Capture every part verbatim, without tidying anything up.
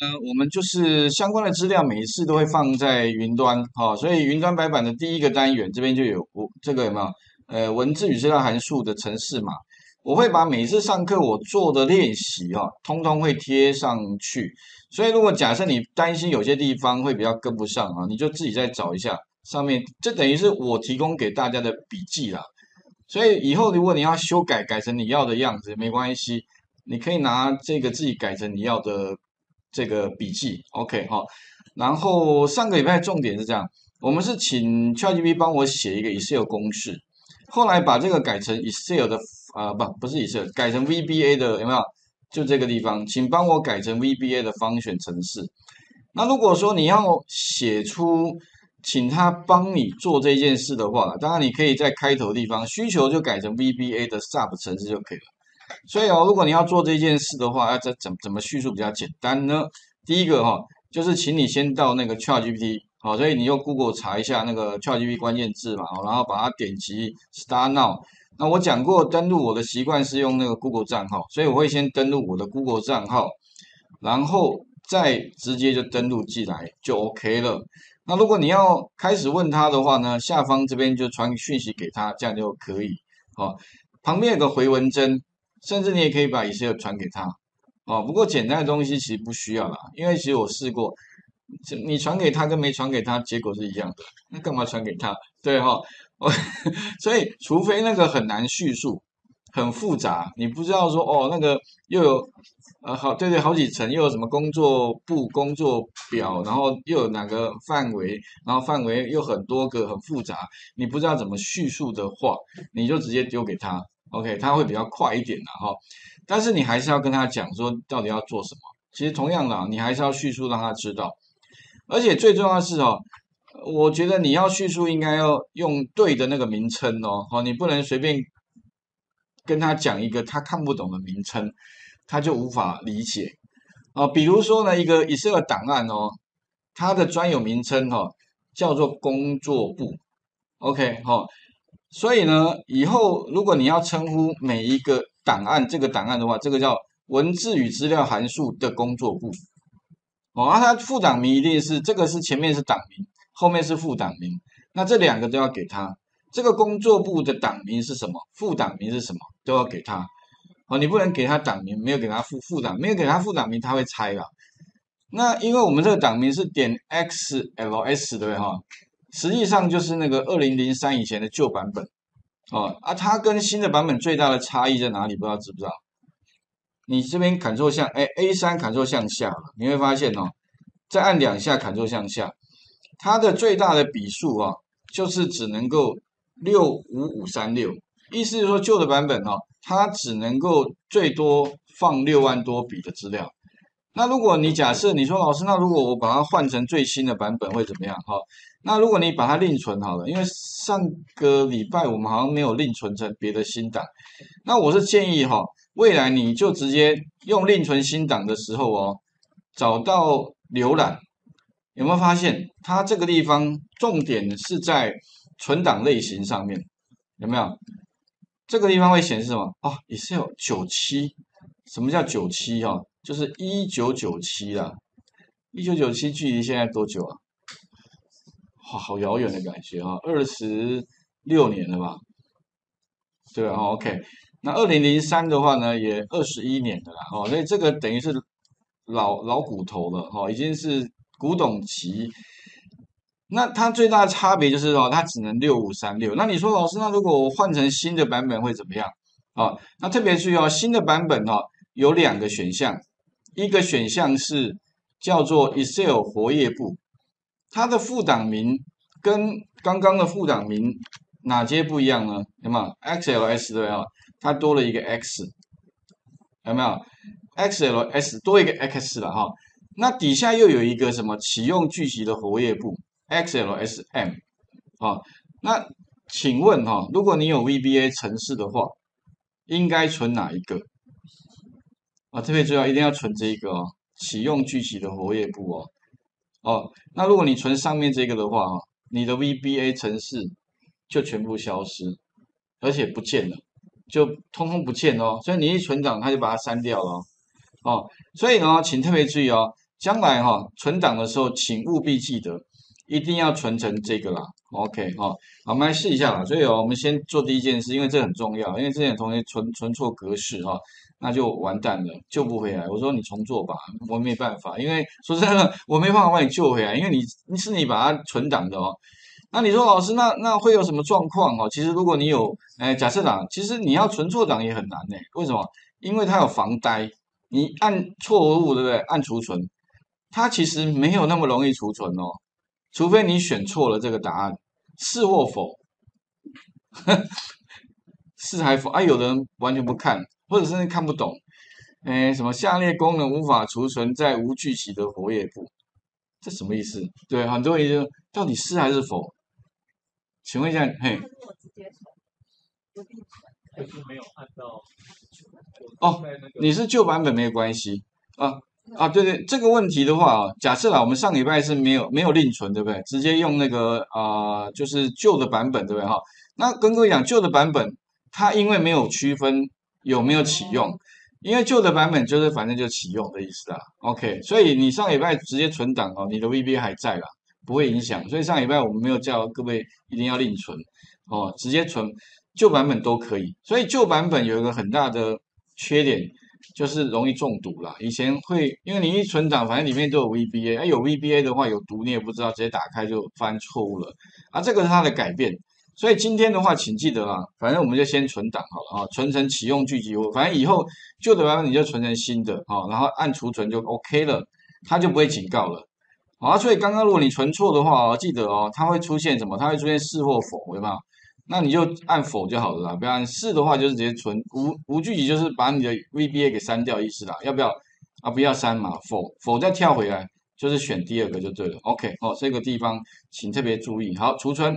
呢，我们就是相关的资料每一次都会放在云端，好、哦，所以云端白板的第一个单元这边就有我这个有没有？呃，文字与资料函数的程式码，我会把每次上课我做的练习哈、哦，通通会贴上去。所以如果假设你担心有些地方会比较跟不上啊，你就自己再找一下上面，这等于是我提供给大家的笔记啦。所以以后如果你要修改，改成你要的样子没关系，你可以拿这个自己改成你要的这个笔记 ，OK 哈、哦。然后上个礼拜重点是这样，我们是请 ChatGPT 帮我写一个 Excel 公式。后来把这个改成 Excel 的，呃，不，不是 Excel， 改成 V B A 的，有没有？就这个地方，请帮我改成 V B A 的方选程式。那如果说你要写出，请他帮你做这件事的话，当然你可以在开头的地方需求就改成 V B A 的 S U B 程式就可以了。所以哦，如果你要做这件事的话，要怎怎怎么叙述比较简单呢？第一个哈、哦，就是请你先到那个 ChatGPT。好，所以你用 Google 查一下那个 ChatGPT 关键字嘛，然后把它点击 Start Now。那我讲过，登录我的习惯是用那个 Google 账号，所以我会先登录我的 Google 账号，然后再直接就登录进来就 OK 了。那如果你要开始问他的话呢，下方这边就传讯息给他，这样就可以。好，旁边有个回文针，甚至你也可以把 Excel 传给他。哦，不过简单的东西其实不需要啦，因为其实我试过。你传给他跟没传给他结果是一样的，那干嘛传给他？对哈、哦，所以除非那个很难叙述、很复杂，你不知道说哦，那个又有呃好对对好几层，又有什么工作簿、工作表，然后又有哪个范围，然后范围又很多个，很复杂，你不知道怎么叙述的话，你就直接丢给他 ，OK， 他会比较快一点啦哈、哦。但是你还是要跟他讲说到底要做什么。其实同样的，你还是要叙述让他知道。而且最重要的是哦，我觉得你要叙述应该要用对的那个名称哦，好，你不能随便跟他讲一个他看不懂的名称，他就无法理解啊、哦。比如说呢，一个 Excel 档案哦，它的专有名称哦叫做工作簿 ，OK 好、哦，所以呢，以后如果你要称呼每一个档案这个档案的话，这个叫文字与资料函数的工作簿。哦，那、啊、它副档名一定是这个是前面是档名，后面是副档名，那这两个都要给他。这个工作簿的档名是什么，副档名是什么，都要给他。哦，你不能给他档名，没有给他副副档，没有给他副档名，他会猜啦。那因为我们这个档名是点 X L S 对不对哈？实际上就是那个二零零三以前的旧版本。哦，啊，它跟新的版本最大的差异在哪里？不知道知不知道？你这边 Ctrl 向哎 A 三 Ctrl 向下，你会发现哦，再按两下 Ctrl 向下，它的最大的笔数啊，就是只能够六五五三六，意思是说旧的版本哦，它只能够最多放六万多笔的资料。那如果你假设你说老师，那如果我把它换成最新的版本会怎么样？哈，那如果你把它另存好了，因为上个礼拜我们好像没有另存成别的新档，那我是建议哈、哦。未来你就直接用另存新档的时候哦，找到浏览，有没有发现它这个地方重点是在存档类型上面，有没有？这个地方会显示什么？哦，也是有九七，什么叫九七哦？就是一九九七啦，一九九七距离现在多久啊？哇，好遥远的感觉啊、哦，二十六年了吧？对啊、哦、，OK。那二零零三的话呢，也二十一年的啦，哦，所以这个等于是老老骨头了，哦，已经是古董级。那它最大的差别就是哦，它只能六五三六。那你说老师，那如果我换成新的版本会怎么样？哦，那特别注意哦，新的版本哦有两个选项，一个选项是叫做 Excel 活页簿，它的副档名跟刚刚的副档名哪些不一样呢？有没有 X L S 对吧？它多了一个 X， 有没有 ？X L S 多一个 X 了哈。那底下又有一个什么启用聚集的活页簿 X L S M 啊。那请问哈，如果你有 V B A 程式的话，应该存哪一个？啊，特别重要，一定要存这一个哦，启用聚集的活页簿哦。哦，那如果你存上面这个的话哈，你的 V B A 程式就全部消失，而且不见了。就通通不见哦，所以你一存档，它就把它删掉了哦。哦所以呢，请特别注意哦，将来哈、哦、存档的时候，请务必记得一定要存成这个啦。OK 哈、哦，好，我们来试一下啦。所以、哦、我们先做第一件事，因为这很重要，因为之前有同学存存错格式哈、哦，那就完蛋了，救不回来。我说你重做吧，我没办法，因为说真的，我没办法帮你救回来，因为你是你把它存档的哦。 那你说老师，那那会有什么状况哦？其实如果你有，哎，假设档，其实你要存错档也很难呢。为什么？因为它有防呆，你按错误，对不对？按储存，它其实没有那么容易储存哦，除非你选错了这个答案，是或否？是还否？啊，有的人完全不看，或者甚至看不懂。哎，什么下列功能无法储存在无具体的活页簿，这什么意思？对，很多人就到底是还是否？ 请问一下，嘿，哦，你是旧版本没有关系啊啊，对对，这个问题的话啊，假设啦，我们上礼拜是没有没有另存，对不对？直接用那个啊、呃，就是旧的版本，对不对？哈，那跟各位讲，旧的版本它因为没有区分有没有启用，因为旧的版本就是反正就启用的意思啦。OK， 所以你上礼拜直接存档哦，你的 V B A 还在啦。 不会影响，所以上礼拜我们没有叫各位一定要另存哦，直接存旧版本都可以。所以旧版本有一个很大的缺点，就是容易中毒啦。以前会因为你一存档，反正里面都有 V B A， 哎，有 V B A 的话有毒你也不知道，直接打开就翻错误了啊。这个是它的改变。所以今天的话，请记得啊，反正我们就先存档好了啊，存成启用具集，反正以后旧的版本你就存成新的啊，然后按储存就 OK 了，它就不会警告了。 好、啊，所以刚刚如果你存错的话、哦，记得哦，它会出现什么？它会出现是或否，对吧？那你就按否就好了啦，不要按是的话就是直接存无无具体，就是把你的 V B A 给删掉意思啦，要不要啊？不要删嘛，否否再跳回来就是选第二个就对了。OK 哦，这个地方请特别注意。好，储存，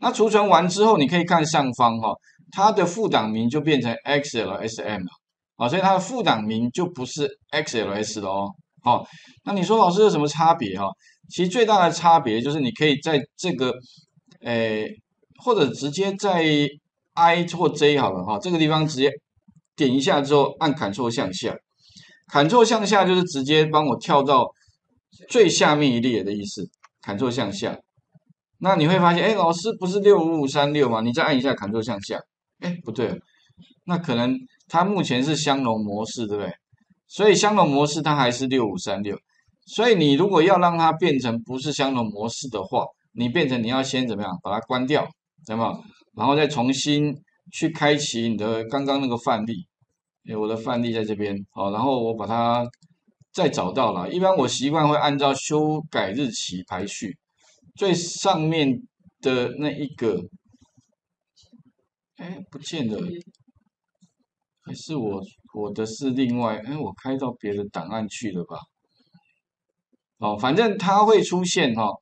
那储存完之后，你可以看上方哈、哦，它的副档名就变成 X L S M 了，啊、哦，所以它的副档名就不是 X L S 了哦。 哦，那你说老师有什么差别哈、哦？其实最大的差别就是你可以在这个，诶、呃，或者直接在 I 或 J 好了哈、哦，这个地方直接点一下之后按 Ctrl 向下 ，Ctrl 向下就是直接帮我跳到最下面一列的意思 ，Ctrl 向下。那你会发现，哎，老师不是六五五三六吗？你再按一下 Ctrl 向下，哎，不对，那可能它目前是相容模式，对不对？ 所以相容模式它还是六五三六，所以你如果要让它变成不是相容模式的话，你变成你要先怎么样把它关掉，对吗？然后再重新去开启你的刚刚那个范例，哎，我的范例在这边，好，然后我把它再找到了。一般我习惯会按照修改日期排序，最上面的那一个，哎，不见了。 还是我我的是另外，哎，我开到别的档案去了吧？哦，反正它会出现哈、哦。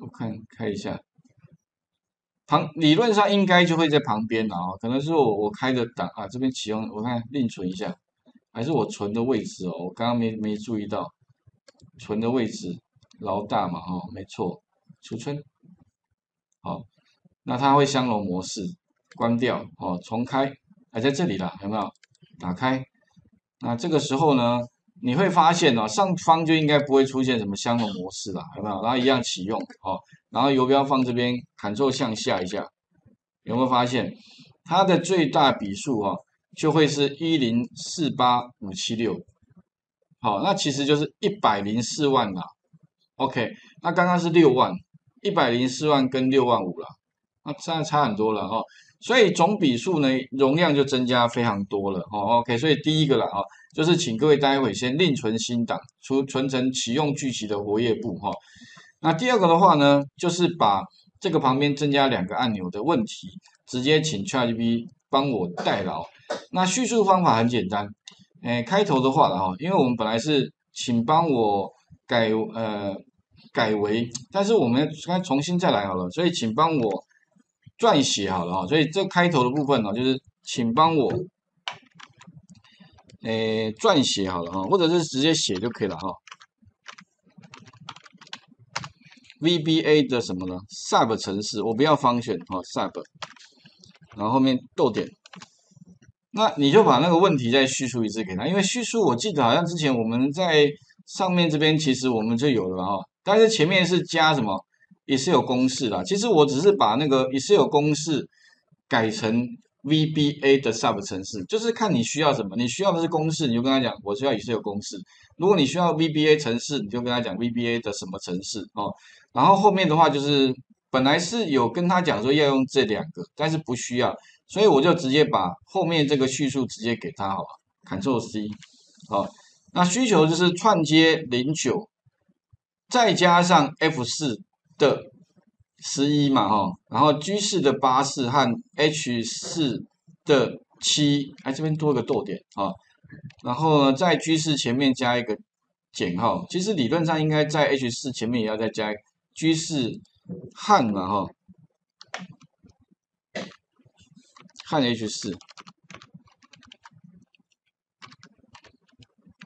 我看开一下，旁理论上应该就会在旁边了啊、哦，可能是我我开的档啊，这边启用，我看另存一下，还是我存的位置哦，我刚刚没没注意到存的位置，老大嘛哦，没错，储存，好，那它会相容模式关掉哦，重开。 还在这里啦，有没有？打开，那这个时候呢，你会发现哦，上方就应该不会出现什么相容模式啦，有没有？然后一样启用哦，然后游标放这边 ，Ctrl 向下一下，有没有发现它的最大笔数哦，就会是一零四八五七六，好，那其实就是一百零四万啦。OK， 那刚刚是六万， 一百零四万跟六万五啦，那现在差很多了哦。 所以总笔数呢，容量就增加非常多了哦。OK， 所以第一个啦啊、哦，就是请各位待会先另存新档，储存成启用具集的活页簿哈。那第二个的话呢，就是把这个旁边增加两个按钮的问题，直接请 ChatGPT 帮我代劳。那叙述方法很简单，诶，开头的话啦哈，因为我们本来是请帮我改呃改为，但是我们该重新再来好了，所以请帮我。 撰写好了哈，所以这开头的部分呢，就是请帮我，诶，撰写好了哈，或者是直接写就可以了哈。V B A 的什么呢 ？S U B 程式，我不要方选哈 ，S U B， 然后后面逗点，那你就把那个问题再叙述一次给他，因为叙述我记得好像之前我们在上面这边其实我们就有了哈，但是前面是加什么 Excel 公式啦，其实我只是把那个 Excel 公式改成 V B A 的 S U B 程式，就是看你需要什么，你需要的是公式，你就跟他讲我需要 Excel 公式；如果你需要 V B A 程式，你就跟他讲 V B A 的什么程式哦。然后后面的话就是本来是有跟他讲说要用这两个，但是不需要。 所以我就直接把后面这个叙述直接给他好了 ，Control C， 好，那需求就是串接 零九， 再加上 F 四 的十一嘛，哈，然后 G 四 的八十四和 H 四 的七，哎，这边多个逗点啊，然后呢，在 G 四 前面加一个减号，其实理论上应该在 H 四 前面也要再加 G 四 和嘛，哈。 看 H 四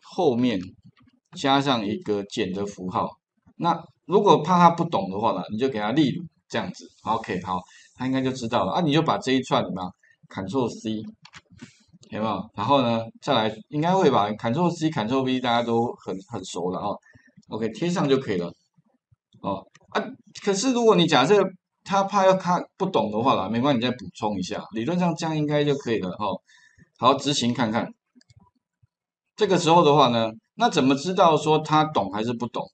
后面加上一个减的符号，那如果怕他不懂的话呢，你就给他例如这样子 ，OK， 好，他应该就知道了啊，你就把这一串什么 Control C 有没有？然后呢，再来应该会吧 ，Control C、Control V 大家都很很熟了哦 ，OK， 贴上就可以了哦啊，可是如果你假设 他怕要看不懂的话啦，没关系，你再补充一下。理论上这样应该就可以了哦。好，执行看看。这个时候的话呢，那怎么知道说他懂还是不懂？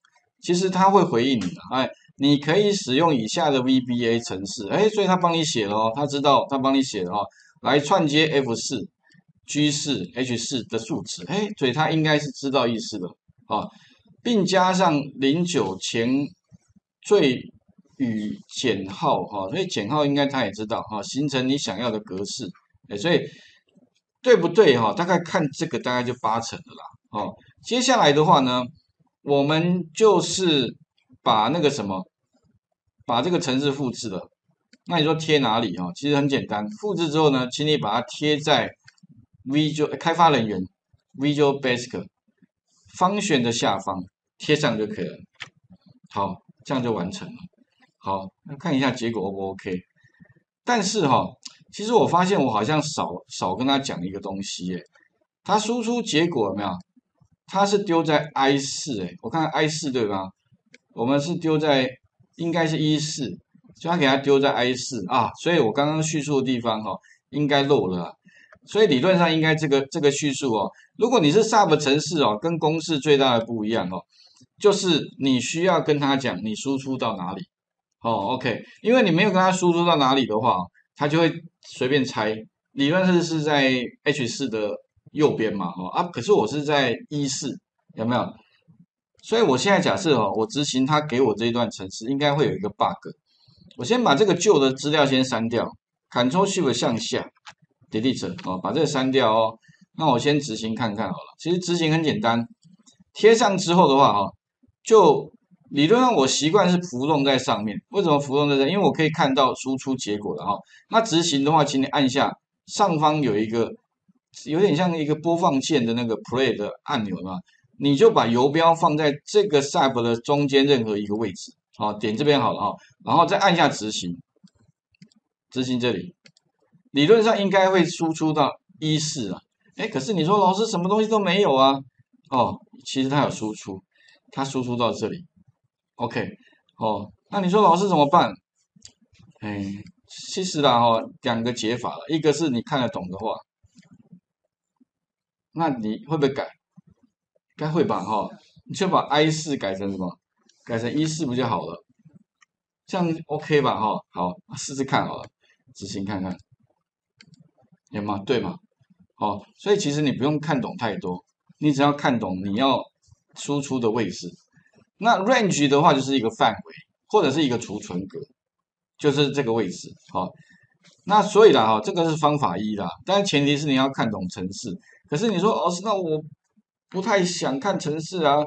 其实他会回应你的，哎，你可以使用以下的 V B A 程式，哎，所以他帮你写了哦，他知道他帮你写了哦，来串接 F 四、G 四、H 四 的数值，哎，所以他应该是知道意思的啊，并加上零九前最 与减号哈，所以减号应该他也知道哈，形成你想要的格式，哎，所以对不对哈？大概看这个大概就八成的啦。哦，接下来的话呢，我们就是把那个什么，把这个程式复制了。那你说贴哪里哈？其实很简单，复制之后呢，请你把它贴在 Visual 开发人员 Visual Basic 方选的下方贴上就可以了。好，这样就完成了。 好，看一下结果 O 不 OK？ 但是哈、哦，其实我发现我好像少少跟他讲一个东西耶。他输出结果有没有？他是丢在 I 四 哎，我看 I 四 对吧？我们是丢在应该是 E 四，就他给他丢在 I 四 啊，所以我刚刚叙述的地方哈、哦，应该漏了啦。所以理论上应该这个这个叙述哦，如果你是 S U B 程式哦，跟公式最大的不一样哦，就是你需要跟他讲你输出到哪里。 哦 ，OK， 因为你没有跟他输出到哪里的话，他就会随便猜。理论上是在 H 四 的右边嘛，哦啊，可是我是在 E 四，有没有？所以我现在假设哦，我执行他给我这一段程式，应该会有一个 bug。我先把这个旧的资料先删掉 ，Ctrl Shift 向下 ，Delete 哦，把这个删掉哦。那我先执行看看好了。其实执行很简单，贴上之后的话，哦，就 理论上我习惯是浮动在上面，为什么浮动在这？因为我可以看到输出结果了哈。那执行的话，请你按下上方有一个有点像一个播放键的那个 play 的按钮嘛，你就把游标放在这个 S U B 的中间任何一个位置，好，点这边好了哈，然后再按下执行，执行这里，理论上应该会输出到E 四啊，哎，可是你说老师什么东西都没有啊？哦，其实它有输出，它输出到这里。 OK， 哦，那你说老师怎么办？哎，其实啦，哈，两个解法了，一个是你看得懂的话，那你会不会改？该会吧，哈、哦，你就把 I 四 改成什么？改成 E 四 不就好了？这样 OK 吧，哈、哦，好，试试看好了，执行看看，有吗？对吗？哦，所以其实你不用看懂太多，你只要看懂你要输出的位置。 那 range 的话就是一个范围或者是一个储存格，就是这个位置。好，那所以啦，哈，这个是方法一啦，但是前提是你要看懂程式。可是你说，哦，那我不太想看程式啊，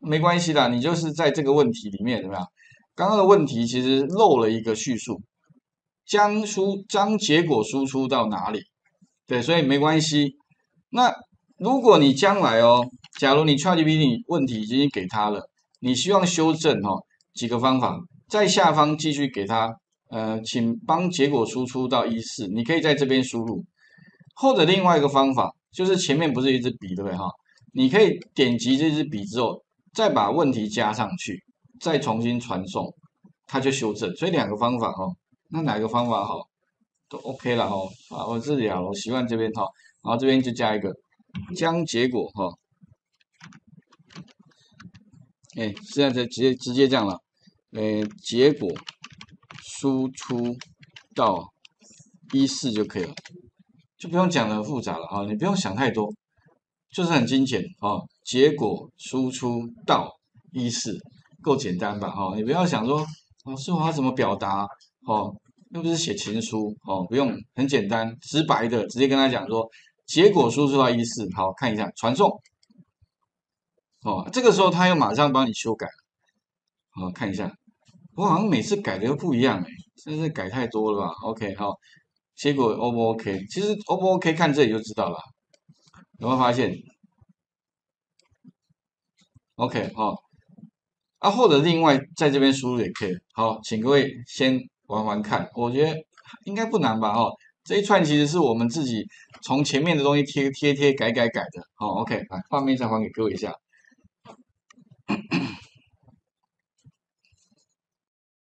没关系啦，你就是在这个问题里面怎么样？刚刚的问题其实漏了一个叙述，将输将结果输出到哪里？对，所以没关系。那如果你将来哦，假如你 ChatGPT 问题已经给他了。 你希望修正哦，几个方法，在下方继续给它，呃，请帮结果输出到 E 四，你可以在这边输入，或者另外一个方法就是前面不是一支笔对不对哈？你可以点击这支笔之后，再把问题加上去，再重新传送，它就修正。所以两个方法哈，那哪个方法好都 OK 了哈。啊，我这里好了，我习惯这边哈，然后这边就加一个将结果哈。 哎，现在直接直接这样了，呃，结果输出到一四就可以了，就不用讲的复杂了啊，你不用想太多，就是很精简啊。结果输出到一四够简单吧？哈，你不要想说老师我要怎么表达哦，又不是写情书哦，不用，很简单，直白的直接跟他讲说，结果输出到一四，好看一下传送。 哦，这个时候他又马上帮你修改了，哦，看一下，我好像每次改的又不一样哎，真是改太多了吧 ？OK， 好，结果 O 不 OK？ 其实 O 不 OK 看这里就知道了，有没有发现 ？OK， 好、哦，啊，或者另外在这边输入也可以。好，请各位先玩玩看，我觉得应该不难吧？哦，这一串其实是我们自己从前面的东西贴贴贴改改改的。好、哦、，OK， 来，画面再还给各位一下。